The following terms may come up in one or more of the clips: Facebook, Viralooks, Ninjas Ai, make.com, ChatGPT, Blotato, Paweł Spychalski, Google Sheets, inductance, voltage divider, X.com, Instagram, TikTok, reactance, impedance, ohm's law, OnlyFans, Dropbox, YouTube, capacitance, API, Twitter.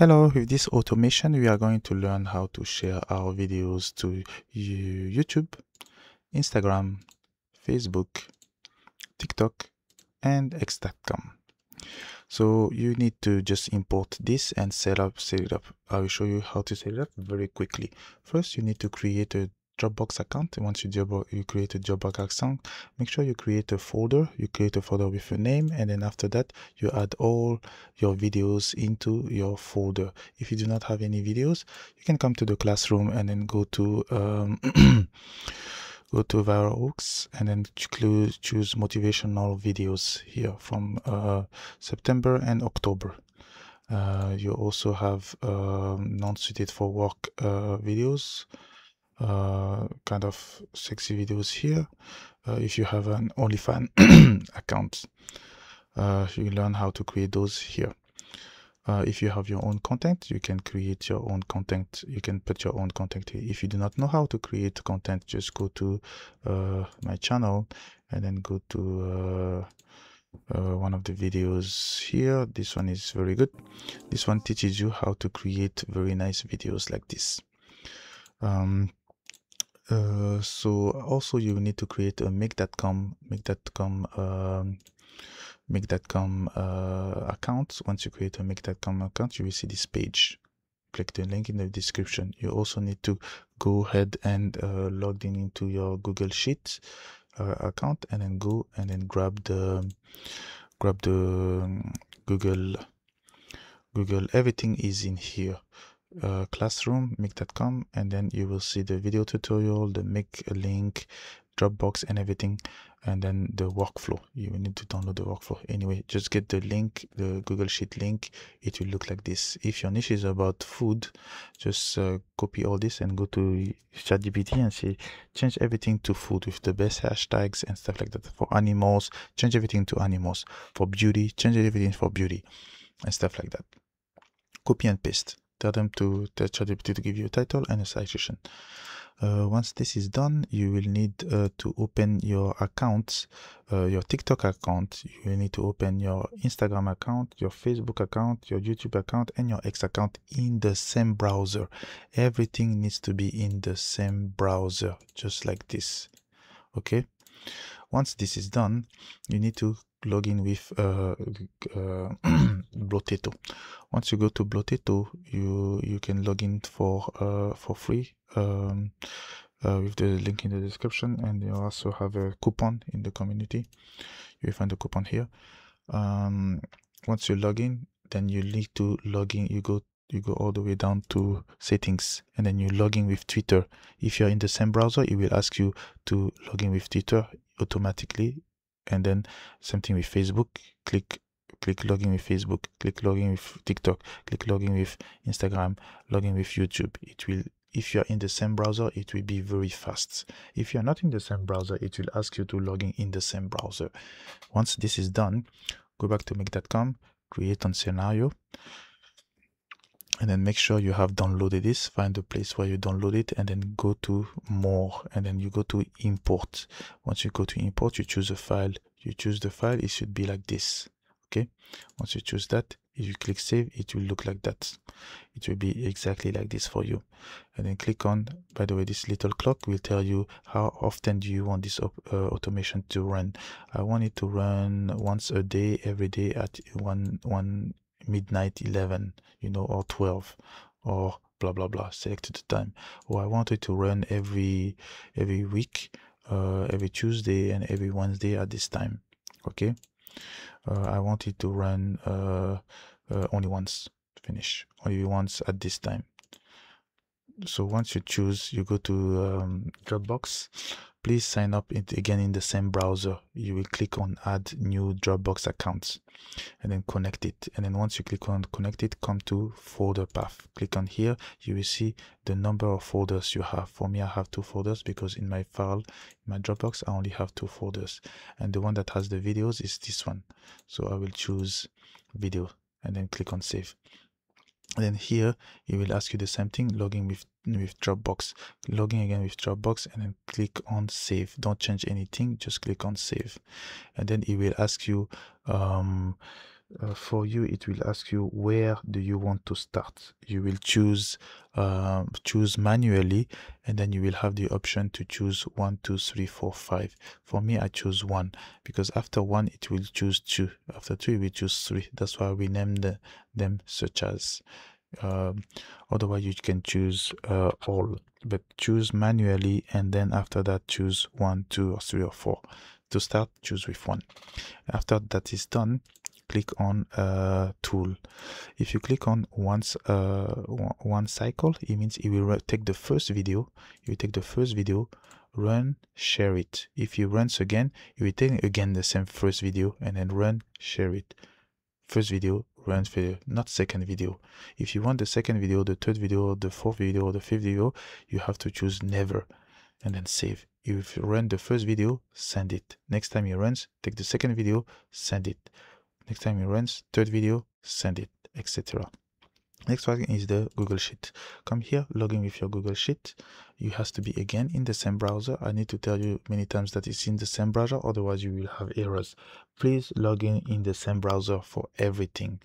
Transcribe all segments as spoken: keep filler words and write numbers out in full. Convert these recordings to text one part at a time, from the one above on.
Hello, with this automation we are going to learn how to share our videos to YouTube, Instagram, Facebook, TikTok, and X dot com. So you need to just import this and set up set it up. I will show you how to set it up very quickly. First, you need to create a Dropbox account. Once you, job, you create a Dropbox account, make sure you create a folder. You create a folder with your name, and then after that, you add all your videos into your folder. If you do not have any videos, you can come to the classroom and then go to um, go to Viralooks and then choose motivational videos here from uh, September and October. Uh, you also have uh, non-suited for work uh, videos. Uh, kind of sexy videos here. Uh, if you have an OnlyFans account, uh, you learn how to create those here. Uh, if you have your own content, you can create your own content. You can put your own content here. If you do not know how to create content, just go to uh, my channel and then go to uh, uh, one of the videos here. This one is very good. This one teaches you how to create very nice videos like this. Um, Uh, so also you need to create a make dot com make dot com um, make dot com uh, account. Once you create a make dot com account, you will see this page. Click the link in the description. You also need to go ahead and uh, log in into your Google Sheets uh, account and then go and then grab the grab the Google Google. Everything is in here. Uh, classroom, make dot com, and then you will see the video tutorial, the make link, Dropbox, and everything, and then the workflow. You will need to download the workflow. Anyway, just get the link, the Google Sheet link. It will look like this. If your niche is about food, just uh, copy all this and go to ChatGPT and say change everything to food with the best hashtags and stuff like that. For animals, change everything to animals. For beauty, change everything for beauty and stuff like that. Copy and paste. Tell them to tell ChatGPT to give you a title and a citation. Uh, once this is done, you will need uh, to open your accounts, uh, your TikTok account. You will need to open your Instagram account, your Facebook account, your YouTube account, and your X account in the same browser. Everything needs to be in the same browser, just like this. Okay. Once this is done, you need to log in with uh, uh, Blotato. Once you go to Blotato, you you can log in for uh, for free um, uh, with the link in the description, and you also have a coupon in the community. You will find the coupon here. Um, once you log in, then you need to log in. You go. You go all the way down to settings and then you log in with Twitter. If you're in the same browser, it will ask you to log in with Twitter automatically. And then same thing with Facebook. Click click login with Facebook, click login with TikTok, click login with Instagram, login with YouTube. It will, if you're in the same browser, it will be very fast. If you're not in the same browser, it will ask you to login in the same browser. Once this is done, go back to make dot com, create a scenario. And then make sure you have downloaded this. Find the place where you download it and then go to more and then you go to import. Once you go to import, you choose a file. You choose the file, it should be like this. Okay, once you choose that, if you click save, it will look like that. It will be exactly like this for you. And then click on, by the way, this little clock will tell you how often do you want this uh, automation to run. I want it to run once a day, every day at one one midnight, eleven, you know, or twelve, or blah blah blah. Select the time. Or I want it to run every every week, uh, every Tuesday and every Wednesday at this time. Okay, uh, I want it to run uh, uh, only once. Finish only once at this time. So once you choose, you go to um, Dropbox. Please sign up it again in the same browser. You will click on add new Dropbox accounts and then connect it. And then once you click on connect it, come to folder path. Click on here. You will see the number of folders you have. For me, I have two folders because in my file, in my Dropbox, I only have two folders. And the one that has the videos is this one. So I will choose video and then click on save. And then here it will ask you the same thing, login with with Dropbox, login again with Dropbox, and then click on save. Don't change anything, just click on save. And then it will ask you um uh, for you, it will ask you where do you want to start. You will choose uh, choose manually, and then you will have the option to choose one, two, three, four, five. For me, I choose one, because after one it will choose two, after two we choose three. That's why we named the, them such as. Um, otherwise you can choose uh, all, but choose manually, and then after that choose one, two, or three, or four. To start, choose with one. After that is done, click on uh, tool. If you click on once uh, one cycle, it means it will take the first video. You take the first video, run, share it. If you runs again, you will take again the same first video, and then run, share it. First video, run video, not second video. If you want the second video, the third video, the fourth video, or the fifth video, you have to choose never, and then save. If you run the first video, send it. Next time it runs, take the second video, send it. Next time it runs, third video, send it, et cetera. Next one is the Google Sheet. Come here, log in with your Google Sheet. You has to be again in the same browser. I need to tell you many times that it's in the same browser, otherwise you will have errors. Please log in in the same browser for everything.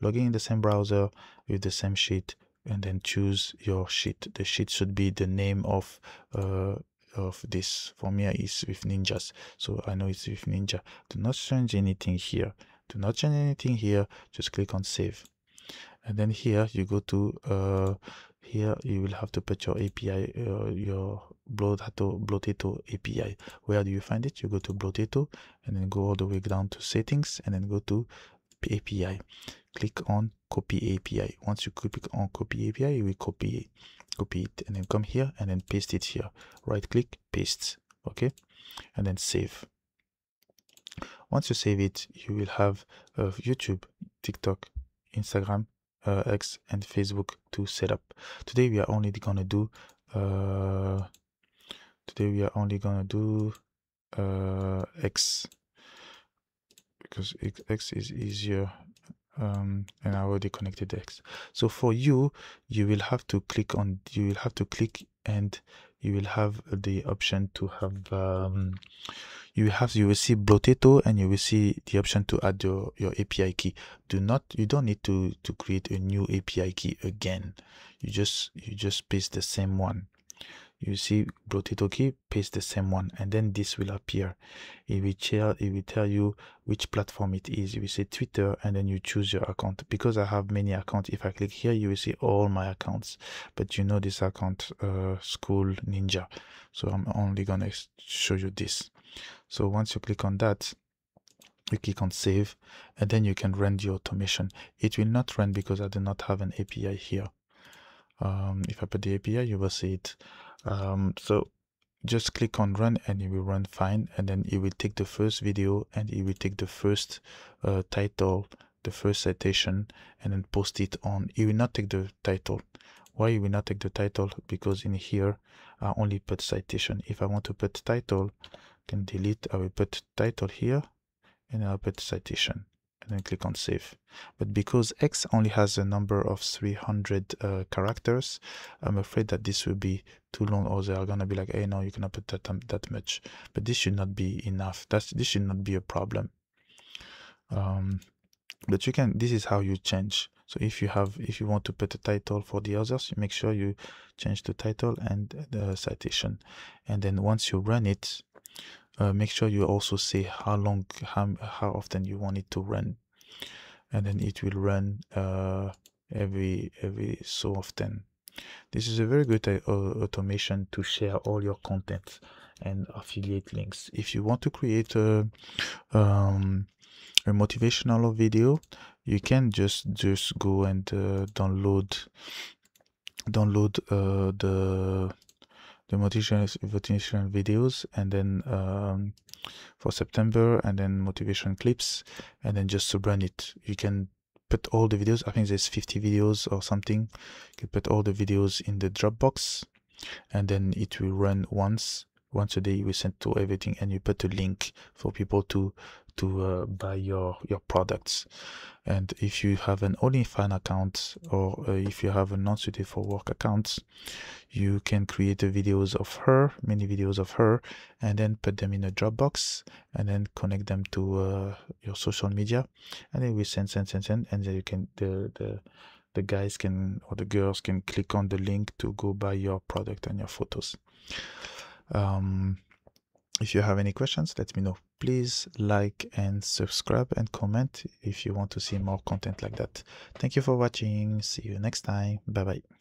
Log in in the same browser with the same sheet, and then choose your sheet. The sheet should be the name of uh, of this. For me, it's with ninjas, so I know it's with ninja. Do not change anything here. Do not change anything here. Just click on save. And then here you go to uh, here you will have to put your A P I, uh, your Blotato, Blotato A P I. Where do you find it? You go to Blotato, and then go all the way down to settings, and then go to A P I. Click on copy A P I. Once you click on copy A P I, you will copy copy it, and then come here and then paste it here. Right click, paste. Okay, and then save. Once you save it, you will have uh, YouTube, TikTok, Instagram, uh, X, and Facebook to set up. Today we are only gonna do uh, today we are only gonna do uh, X, because X is easier, um, and I already connected X. So for you, you will have to click on. You will have to click, and you will have the option to have. Um, You have you will see Blotato, and you will see the option to add your, your A P I key. Do not you don't need to to create a new A P I key again. You just you just paste the same one. You see Blotato key, paste the same one, and then this will appear. It will tell it will tell you which platform it is. You will say Twitter, and then you choose your account. Because I have many accounts, if I click here, you will see all my accounts. But you know this account, uh, School Ninja. So I'm only gonna show you this. So once you click on that, you click on save, and then you can run the automation. It will not run because I do not have an A P I here. Um, if I put the A P I, you will see it. Um, so just click on run, and it will run fine, and then it will take the first video, and it will take the first uh, title, the first citation, and then post it on. It will not take the title. Why it will not take the title? Because in here I only put citation. If I want to put title, I can delete. I will put title here, and I'll put citation, and then click on save. But because X only has a number of three hundred uh, characters, I'm afraid that this will be too long, or they are gonna be like, hey, no, you cannot put that um, that much. But this should not be enough. That's this should not be a problem. Um, but you can. This is how you change. So if you have, if you want to put a title for the others, make sure you change the title and the citation. And then once you run it, Uh, make sure you also say how long, how, how often you want it to run, and then it will run uh, every every so often. This is a very good uh, automation to share all your content and affiliate links. If you want to create a, um, a motivational video, you can just just go and uh, download download uh, the. the motivational videos, and then um, for September, and then motivation clips, and then just run it. You can put all the videos. I think there's fifty videos or something. You can put all the videos in the Dropbox, and then it will run once, once a day you will send to everything, and you put a link for people to to uh, buy your your products. And if you have an OnlyFans account, or uh, if you have a non-suited for work account, you can create the videos of her, many videos of her, and then put them in a Dropbox, and then connect them to uh, your social media, and then we send send send send, and then you can the the the guys can, or the girls can click on the link to go buy your product and your photos. Um, if you have any questions, let me know. Please like and subscribe and comment if you want to see more content like that. Thank you for watching. See you next time. Bye bye.